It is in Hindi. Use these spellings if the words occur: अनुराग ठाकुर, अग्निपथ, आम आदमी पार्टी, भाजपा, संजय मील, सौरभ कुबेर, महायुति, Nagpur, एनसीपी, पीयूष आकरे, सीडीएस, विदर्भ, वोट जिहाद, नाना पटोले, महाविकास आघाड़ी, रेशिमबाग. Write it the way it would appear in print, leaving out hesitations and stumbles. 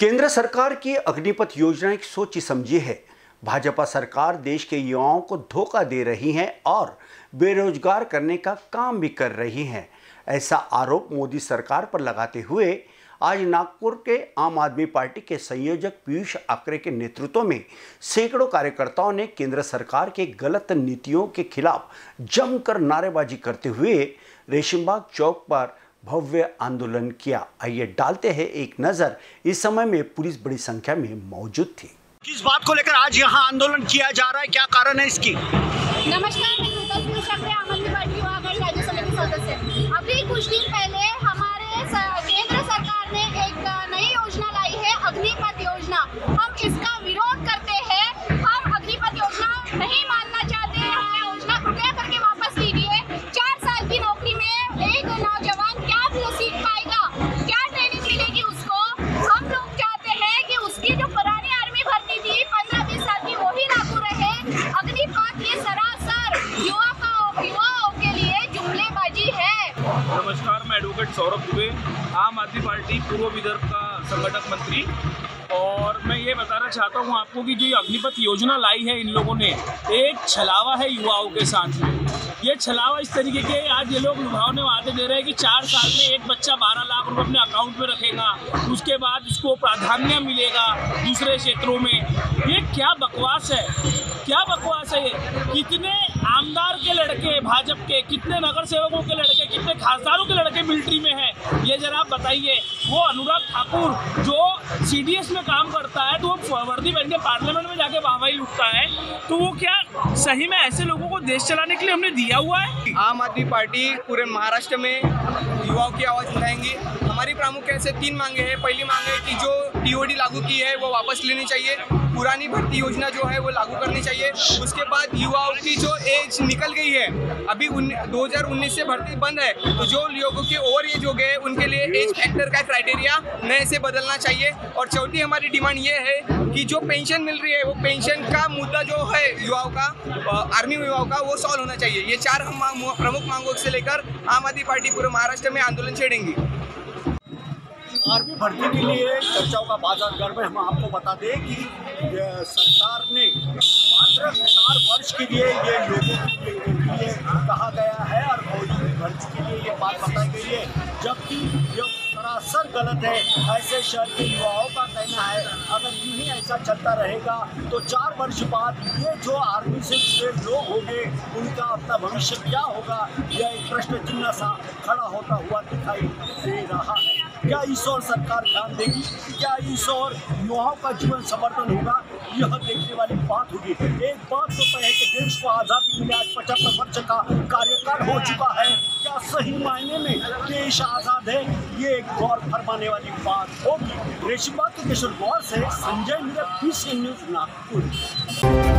केंद्र सरकार की अग्निपथ योजना एक सोची समझी है। भाजपा सरकार देश के युवाओं को धोखा दे रही है और बेरोजगार करने का काम भी कर रही है। ऐसा आरोप मोदी सरकार पर लगाते हुए आज नागपुर के आम आदमी पार्टी के संयोजक पीयूष आकरे के नेतृत्व में सैकड़ों कार्यकर्ताओं ने केंद्र सरकार के गलत नीतियों के खिलाफ जमकर नारेबाजी करते हुए रेशिमबाग चौक पर भव्य आंदोलन किया। आइए डालते हैं एक नज़र। इस समय में पुलिस बड़ी संख्या में मौजूद थी। किस बात को लेकर आज यहाँ आंदोलन किया जा रहा है, क्या कारण है इसकी? नमस्कार, मैं पीयूष आकरे, आम आदमी पार्टी वागड़ राज्य समिति सदस्य। अभी कुछ दिन पहले हमारे केंद्र सरकार ने एक नई योजना लाई है, अग्निपथ योजना। हम इसका विरोध करते हैं। हम अग्निपथ योजना नहीं मानना चाहते हैं। योजना कृपया करके वापस लीजिए। 4 साल की नौकरी में एक नौजवान क्या सीख पाएगा, क्या ट्रेनिंग मिलेगी उसको? हम लोग चाहते हैं कि उसकी जो एडवोकेट सौरभ कुबेर, आम आदमी पार्टी पूर्व विदर्भ का संगठन मंत्री। और मैं ये बताना चाहता हूँ आपको कि जो अग्निपथ योजना लाई है इन लोगों ने, एक छलावा है युवाओं के साथ में। ये छलावा इस तरीके के आज ये लोग लुभावने वादे दे रहे हैं कि 4 साल में एक बच्चा 12 लाख रुपए अपने अकाउंट में रखेगा, उसके बाद उसको प्राधान्य मिलेगा दूसरे क्षेत्रों में। ये क्या बकवास है, क्या बकवास है। कितने आमदार के लड़के भाजपा के, कितने नगर सेवकों के लड़के, कितने खासदारों के लड़के मिलिट्री में हैं, ये जरा आप बताइए। वो अनुराग ठाकुर जो सीडीएस में काम करता है, तो वो वर्दी पहन के पार्लियामेंट में जाके वाहवाही लुटता है। तो वो क्या सही में ऐसे लोगों को देश चलाने के लिए हमने दिया हुआ है? आम आदमी पार्टी पूरे महाराष्ट्र में युवाओं की आवाज़ उठाएंगी। हमारी प्रामुख्य से 3 मांगे हैं। पहली मांग है कि जो टीओडी लागू की है वो वापस लेनी चाहिए, पुरानी भर्ती योजना जो है वो लागू करनी चाहिए। उसके बाद युवाओं की जो एज निकल गई है, अभी 2019 से भर्ती बंद है, तो जो लोगों के ओवर एज हो गए उनके लिए एज फैक्टर का क्राइटेरिया नए से बदलना चाहिए। और चौथी हमारी डिमांड ये है कि जो पेंशन मिल रही है वो पेंशन का मुद्दा जो है युवाओं का, आर्मी युवाओं का, वो सॉल्व होना चाहिए। ये 4 प्रमुख मांगों से लेकर आम आदमी पार्टी पूरे महाराष्ट्र में आंदोलन छेड़ेंगी। आर्मी भर्ती के लिए चर्चाओं का बाजार में हम आपको बता दें कि सरकार ने मात्र 4 वर्ष के लिए ये लोगों के लिए कहा गया है और मौजूद भर्ती के लिए ये बात बताई गई है, जबकि ये सरासर गलत है। ऐसे शहर के युवाओं का कहना है अगर यूँ ऐसा चलता रहेगा तो 4 वर्ष बाद ये जो आर्मी से जुड़े लोग होंगे उनका अपना भविष्य क्या होगा, यह एक प्रश्न चिन्ह सा खड़ा होता हुआ दिखाई दे रहा है। क्या इस ओर सरकार ध्यान देगी? क्या इस ओर युवाओं का जीवन समर्थन होगा? यह देखने वाली बात होगी। एक बात तो तय है कि देश को आज़ादी मिले आज 75 वर्ष का कार्यकाल हो चुका है। क्या सही मायने में देश आज़ाद है? ये एक गौर फरमाने वाली बात होगी। रेशिमबाग के किशोर गौर से संजय मील, BC न्यूज, नागपुर।